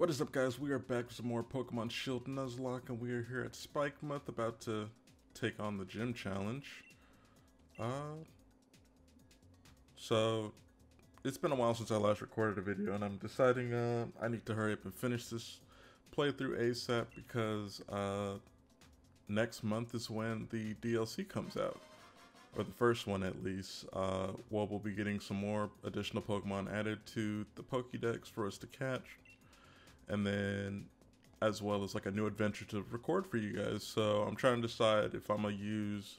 What is up, guys? We are back with some more Pokemon Shield Nuzlocke, and we are here at Spikemuth, about to take on the gym challenge. So it's been a while since I last recorded a video, and I'm deciding I need to hurry up and finish this playthrough ASAP because next month is when the DLC comes out, or the first one at least. Well, we'll be getting some more additional Pokemon added to the Pokedex for us to catch, and then as well as like a new adventure to record for you guys. So I'm trying to decide if I'm gonna use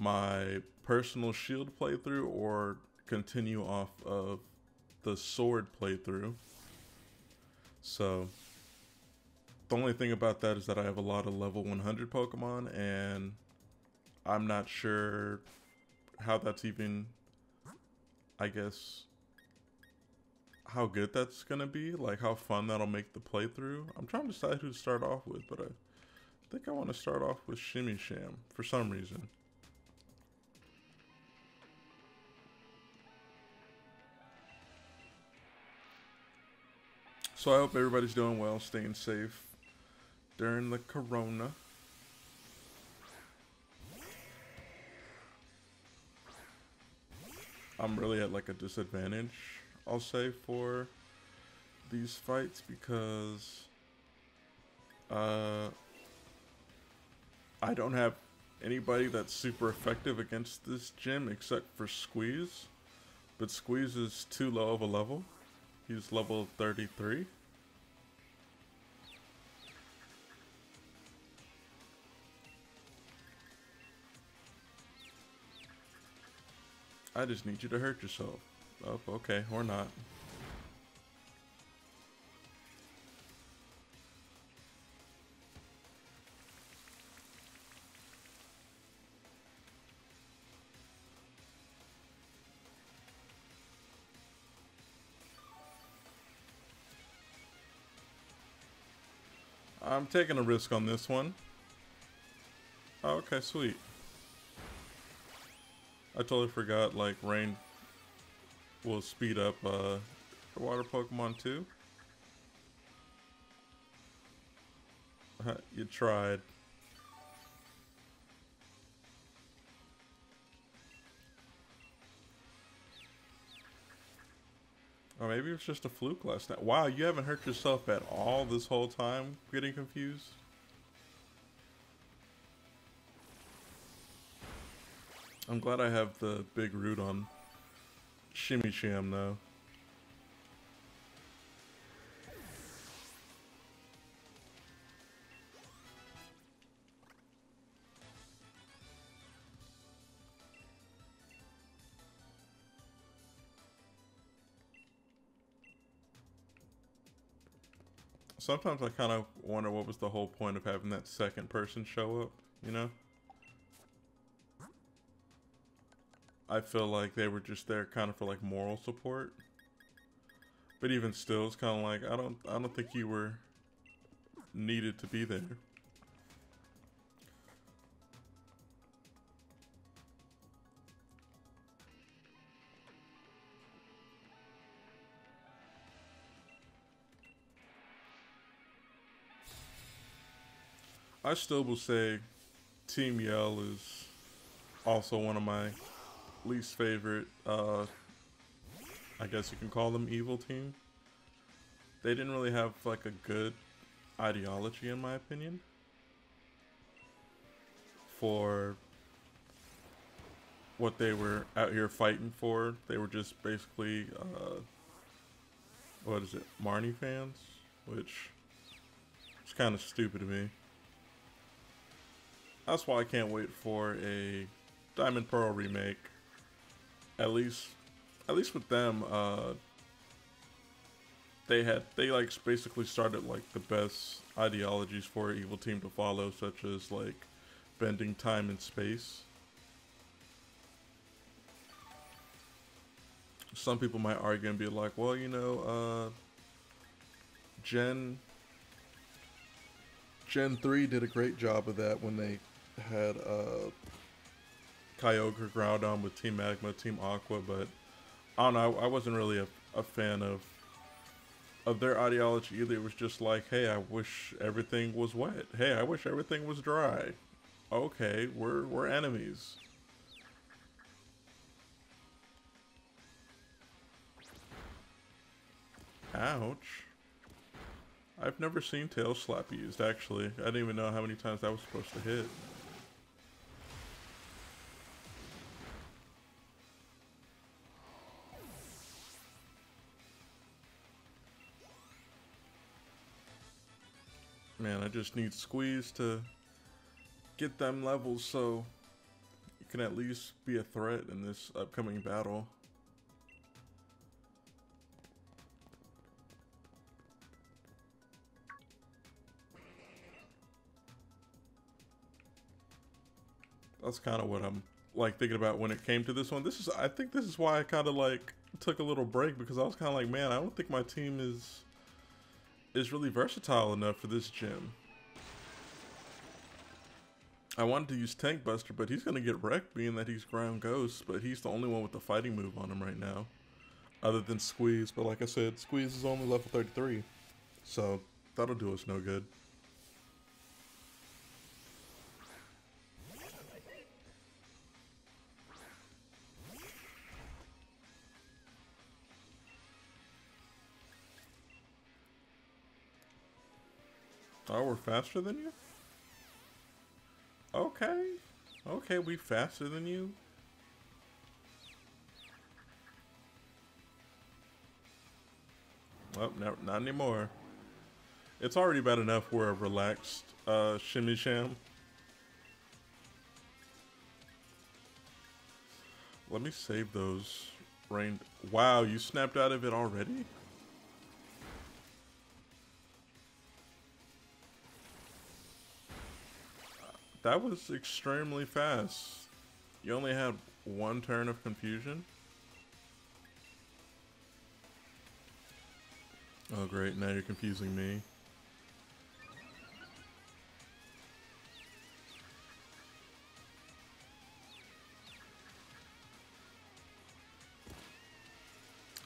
my personal Shield playthrough or continue off of the Sword playthrough. So the only thing about that is that I have a lot of level 100 Pokemon, and I'm not sure how that's even, I guess, how good that's gonna be, like how fun that'll make the playthrough. I'm trying to decide who to start off with, but I think I want to start off with Shimmy Sham for some reason. So I hope everybody's doing well, staying safe during the corona. I'm really at like a disadvantage, I'll say, for these fights because I don't have anybody that's super effective against this gym except for Squeeze, but Squeeze is too low of a level. He's level 33. I just need you to hurt yourself. Oh, okay, or not. I'm taking a risk on this one. Oh, okay, sweet. I totally forgot, like, rain will speed up the water Pokemon too. You tried. Or maybe it was just a fluke last night. Wow, you haven't hurt yourself at all this whole time? Getting confused? I'm glad I have the big root on Shimmy Sham though. Sometimes I kind of wonder what was the whole point of having that second person show up, you know? I feel like they were just there kind of for like moral support. But even still, it's kind of like, I don't think you were needed to be there. I still will say Team Yell is also one of my least favorite, I guess you can call them evil team. They didn't really have like a good ideology, in my opinion, for what they were out here fighting for. They were just basically, what is it, Marnie fans, which is kind of stupid to me. That's why I can't wait for a Diamond Pearl remake. At least with them, they like basically started like the best ideologies for an evil team to follow, such as like bending time and space. Some people might argue and be like, well, you know, Gen 3 did a great job of that when they had Kyogre, Groudon with Team Magma, Team Aqua, but I don't know, I wasn't really a fan of of their ideology either. It was just like, hey, I wish everything was wet. Hey, I wish everything was dry. Okay, we're enemies. Ouch. I've never seen Tail Slap used, actually. I didn't even know how many times that was supposed to hit. Man, I just need Squeeze to get them levels so you can at least be a threat in this upcoming battle. That's kind of what I'm like thinking about when it came to this one. I think this is why I kind of like took a little break, because I was kind of like, man, I don't think my team is really versatile enough for this gym. I wanted to use Tank Buster, but he's going to get wrecked being that he's Ground Ghost, but he's the only one with the fighting move on him right now, other than Squeeze. But like I said, Squeeze is only level 33, so that'll do us no good. Oh, we're faster than you? Okay. Okay, we faster than you. Well, not anymore. It's already bad enough we're a relaxed Shimmy Sham. Let me save those rain. Wow, you snapped out of it already? That was extremely fast. You only had one turn of confusion. Oh great, now you're confusing me.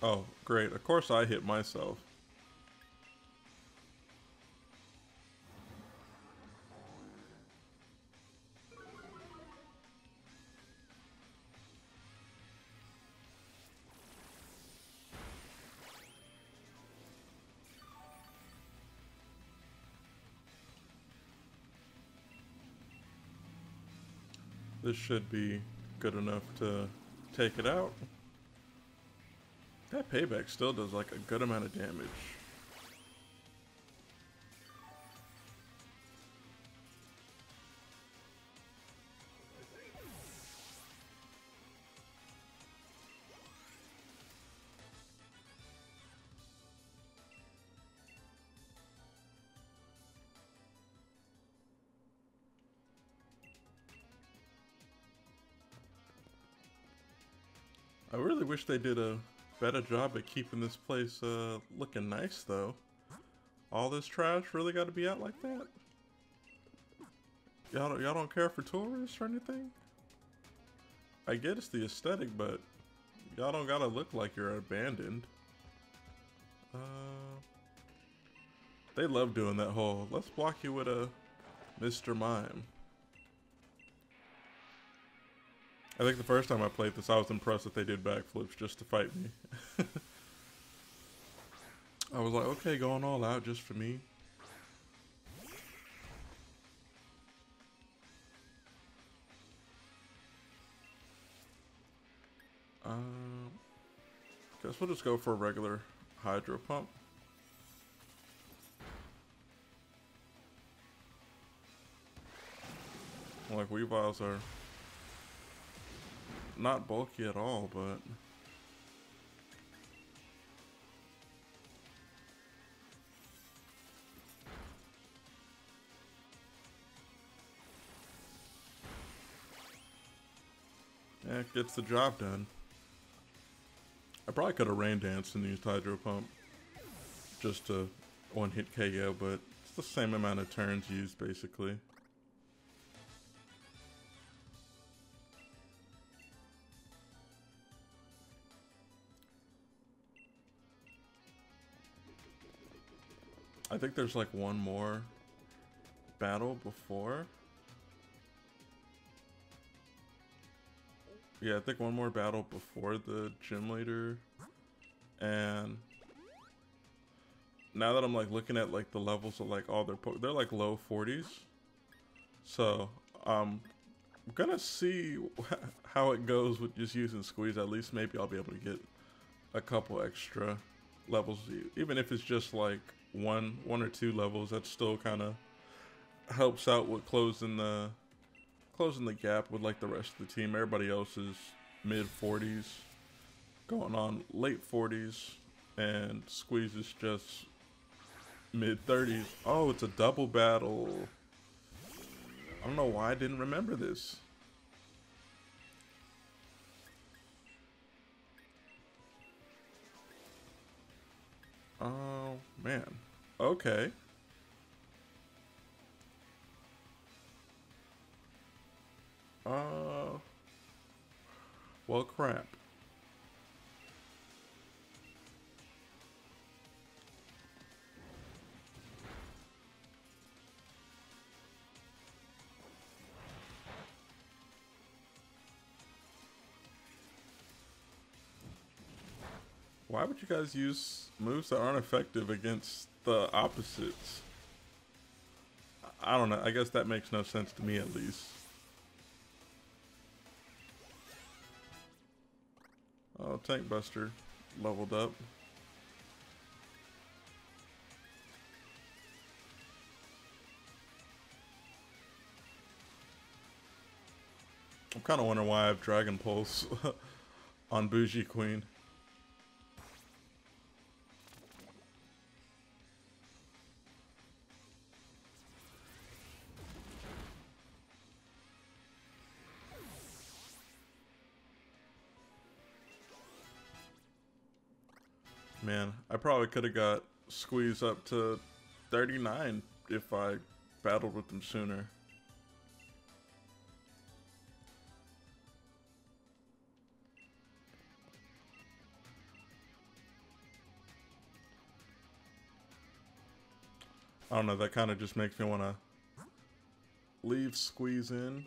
Oh great, of course I hit myself. This should be good enough to take it out. That payback still does like a good amount of damage. I really wish they did a better job at keeping this place looking nice, though. All this trash really got to be out like that? Y'all don't care for tourists or anything? I get it's the aesthetic, but y'all don't gotta look like you're abandoned. They love doing that whole, let's block you with a Mr. Mime. I think the first time I played this, I was impressed that they did backflips just to fight me. I was like, okay, going all out just for me. Guess we'll just go for a regular Hydro Pump. Like, Weaviles are not bulky at all, but yeah, it gets the job done. I probably could have rain danced and used Hydro Pump just to one hit KO, but it's the same amount of turns used basically. I think there's like one more battle before. Yeah, I think one more battle before the gym leader. And now that I'm like looking at like the levels of like all their they're like low 40s. So I'm gonna see how it goes with just using Squeeze. At least maybe I'll be able to get a couple extra levels, even if it's just like one or two levels. That still kind of helps out with closing the gap with like the rest of the team. Everybody else is mid 40s, going on late 40s, and Squeeze is just mid 30s. Oh, it's a double battle. I don't know why I didn't remember this. Oh, man. Okay. Well, crap. Why would you guys use moves that aren't effective against the opposites? I don't know. I guess that makes no sense to me, at least. Oh, Tank Buster leveled up. I'm kind of wondering why I have Dragon Pulse on Bougie Queen. Man, I probably could have got Squeeze up to 39 if I battled with them sooner. I don't know, that kind of just makes me want to leave Squeeze in.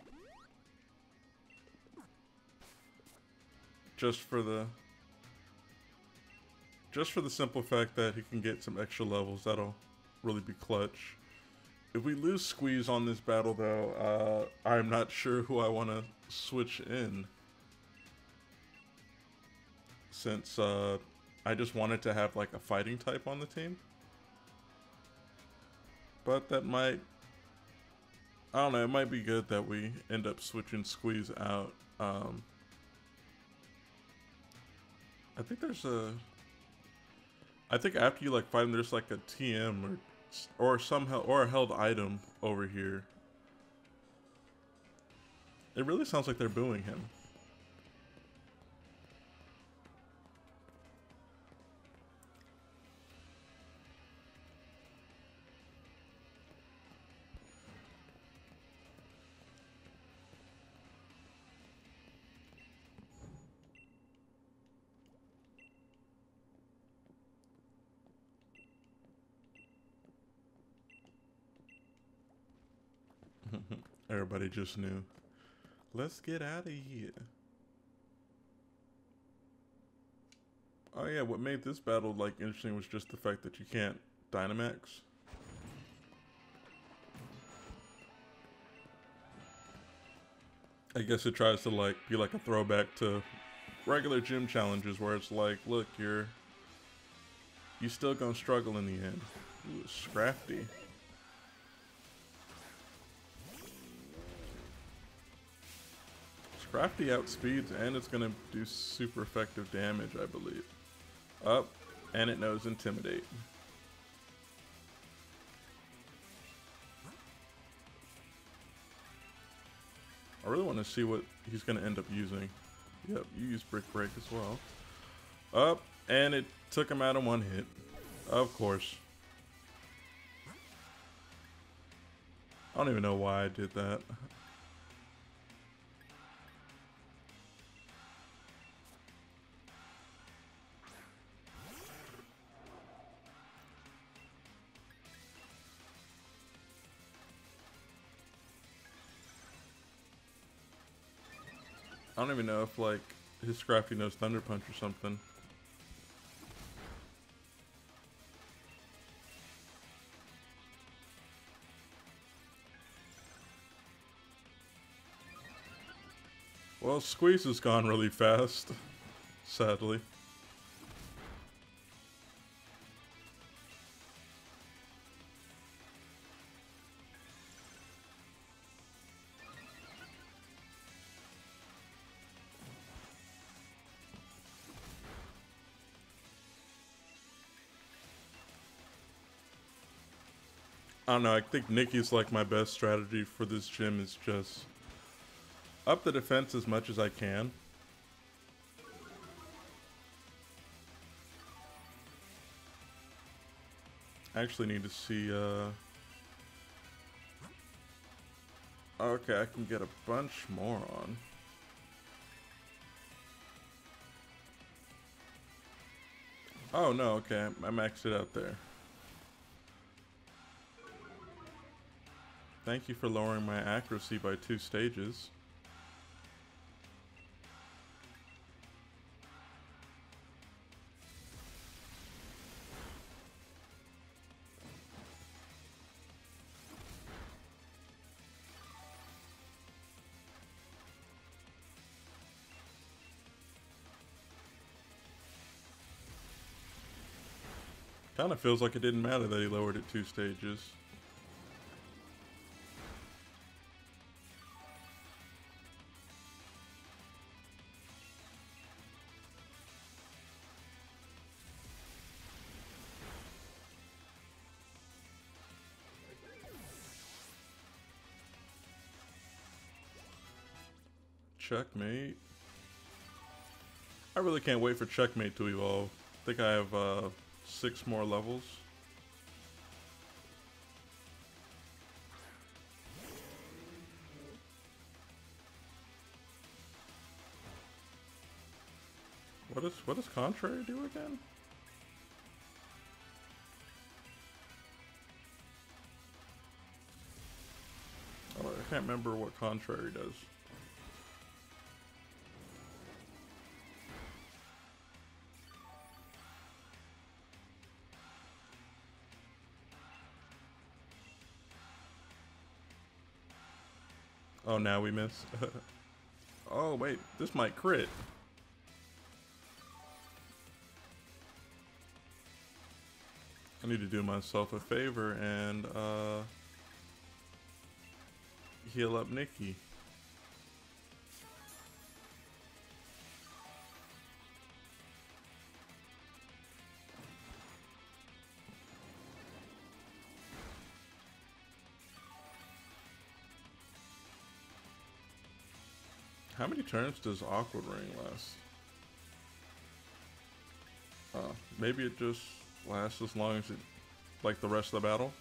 Just for the simple fact that he can get some extra levels. That'll really be clutch. If we lose Squeeze on this battle, though, I'm not sure who I want to switch in, since I just wanted to have like a fighting type on the team. But that might, I don't know, it might be good that we end up switching Squeeze out. I think there's a, I think after you like fight him, there's like a TM or somehow or a held item over here. It really sounds like they're booing him. Everybody just knew. Let's get out of here. Oh yeah, what made this battle like interesting was just the fact that you can't Dynamax. I guess it tries to like be like a throwback to regular gym challenges where it's like, look, you still gonna struggle in the end. Ooh, Scrafty. Crafty outspeeds, and it's going to do super effective damage, I believe. Up, and it knows Intimidate. I really want to see what he's going to end up using. Yep, you use Brick Break as well. Up, and it took him out in one hit. Of course. I don't even know why I did that. I don't even know if like his Scrafty knows Thunder Punch or something. Well, Squeeze is gone really fast, sadly. I don't know, I think Nikki's like my best strategy for this gym is just up the defense as much as I can. I actually need to see, okay, I can get a bunch more on. Oh no, okay, I maxed it out there. Thank you for lowering my accuracy by 2 stages. Kinda feels like it didn't matter that he lowered it 2 stages. Checkmate. I really can't wait for Checkmate to evolve. I think I have 6 more levels. What does Contrary do again? Oh, I can't remember what Contrary does. Oh, now we missed. Oh, wait, this might crit. I need to do myself a favor and heal up Nikki. How many turns does Aqua Ring last? Maybe it just lasts as long as it, like the rest of the battle.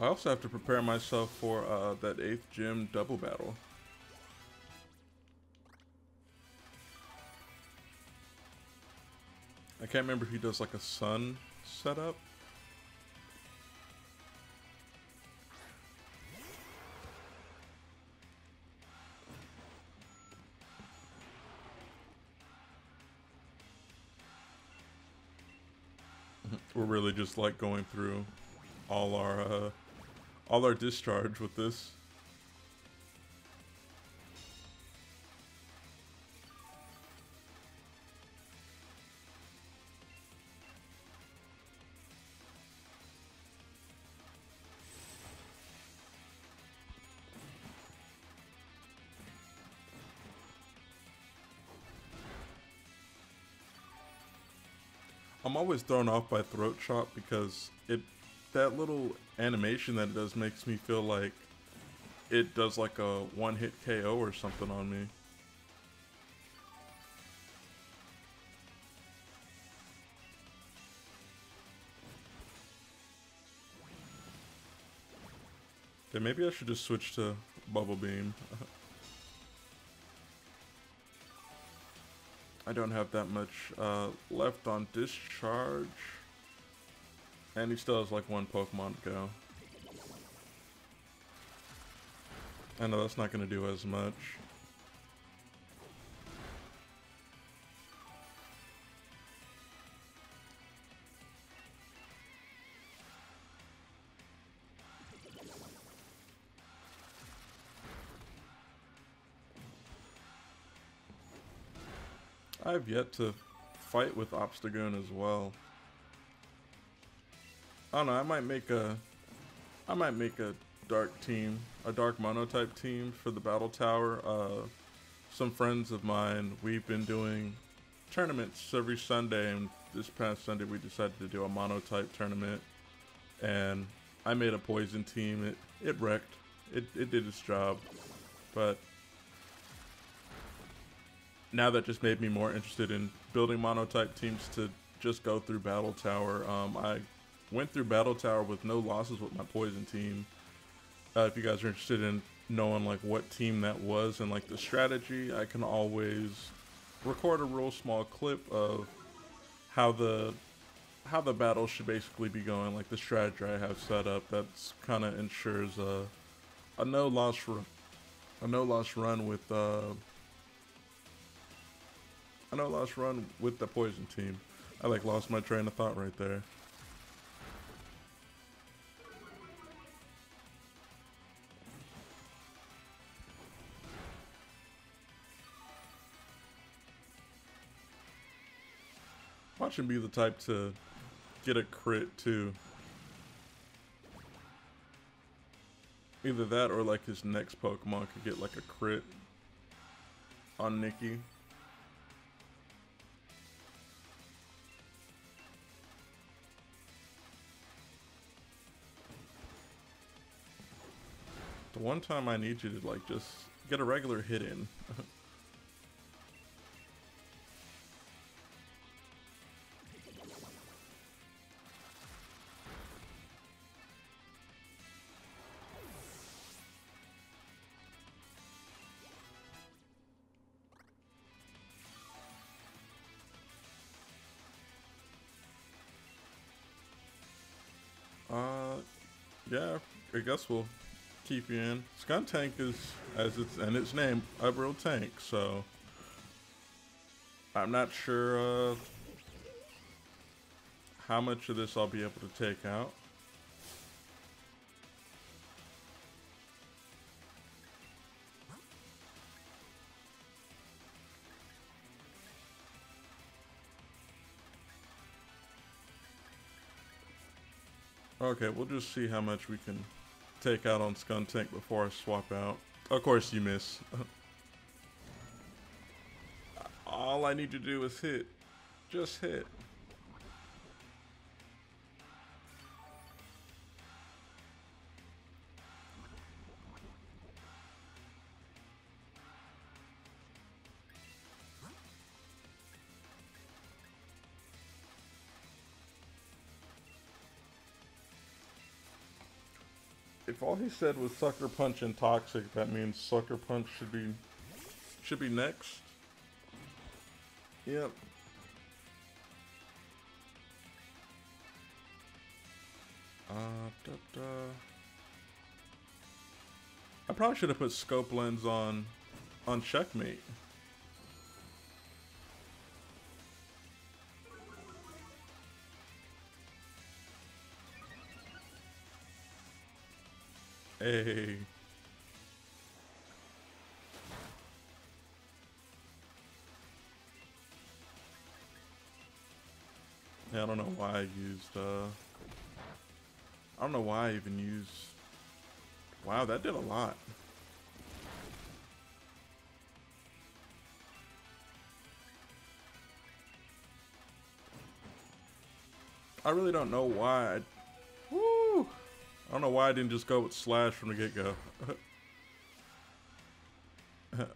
I also have to prepare myself for that 8th gym double battle. I can't remember if he does like a sun setup. We're really just like going through all our discharge with this. I'm always thrown off by Throat Chop because that little animation that it does makes me feel like it does like a one-hit KO or something on me. Yeah, maybe I should just switch to Bubble Beam. I don't have that much left on Discharge. And he still has like one Pokemon to go. I know that's not going to do as much. I've yet to fight with Obstagoon as well. I don't know, I might make a dark team, a dark mono type team for the Battle Tower. Some friends of mine, we've been doing tournaments every Sunday, and this past Sunday we decided to do a mono type tournament, and I made a poison team. It wrecked. It did its job, but now that just made me more interested in building mono type teams to just go through Battle Tower. I went through Battle Tower with no losses with my poison team. If you guys are interested in knowing like what team that was and like the strategy, I can always record a real small clip of how the battle should basically be going, like the strategy I have set up. That's kind of ensures a no loss run with the poison team. I like lost my train of thought right there. Watch him be the type to get a crit too. Either that or like his next Pokemon could get like a crit on Nikki. The one time I need you to like just get a regular hit in. Yeah, I guess we'll keep you in. Skuntank is, as it's in its name, a real tank, so I'm not sure how much of this I'll be able to take out. Okay, we'll just see how much we can take out on Skuntank before I swap out. Of course you miss. All I need to do is hit. Just hit. If all he said was Sucker Punch and Toxic, that means Sucker Punch should be next. Yep. I probably should have put Scope Lens on Checkmate. Hey. Yeah, I don't know why I used, I don't know why I even used, wow, that did a lot. I really don't know why I don't know why I didn't just go with Slash from the get-go.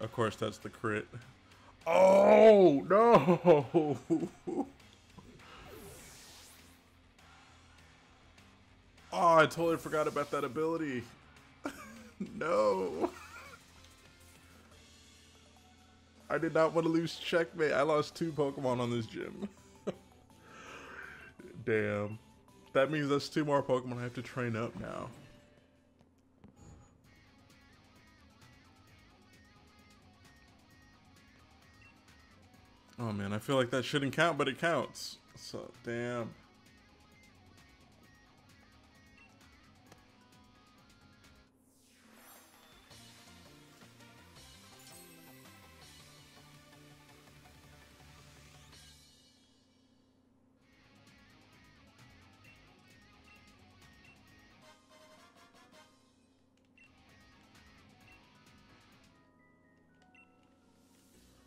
Of course, that's the crit. Oh, no! Oh, I totally forgot about that ability. No. I did not want to lose Checkmate. I lost 2 Pokemon on this gym. Damn. That means that's 2 more Pokemon I have to train up now. Oh man, I feel like that shouldn't count, but it counts. So, damn.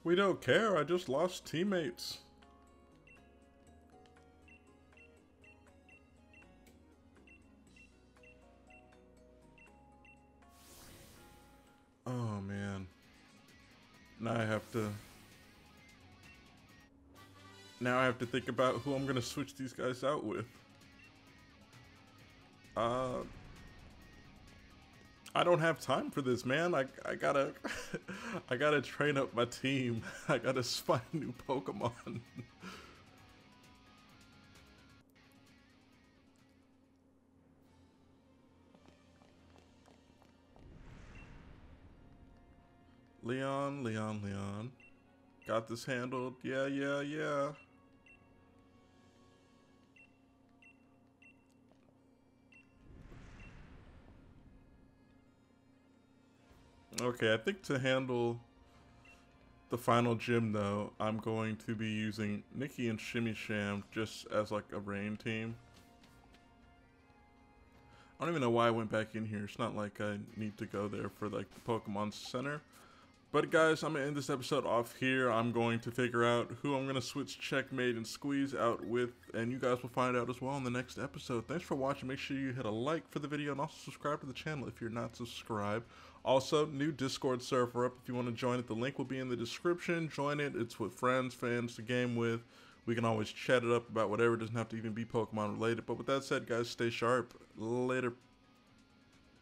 We don't care, I just lost teammates. Oh man. Now I have to think about who I'm gonna switch these guys out with. I don't have time for this, man. I gotta train up my team. I gotta find new Pokemon. Leon. Got this handled. Yeah. Okay, I think to handle the final gym, though, I'm going to be using Nikki and Shimmy Sham just as, like, a rain team. I don't even know why I went back in here. It's not like I need to go there for, like, the Pokemon Center. But, guys, I'm going to end this episode off here. I'm going to figure out who I'm going to switch Checkmate and Squeeze out with, and you guys will find out as well in the next episode. Thanks for watching. Make sure you hit a like for the video and also subscribe to the channel if you're not subscribed. Also, new Discord server up if you want to join it. The link will be in the description. Join it. It's with friends, fans to game with. We can always chat it up about whatever. It doesn't have to even be Pokemon related. But with that said, guys, stay sharp. Later.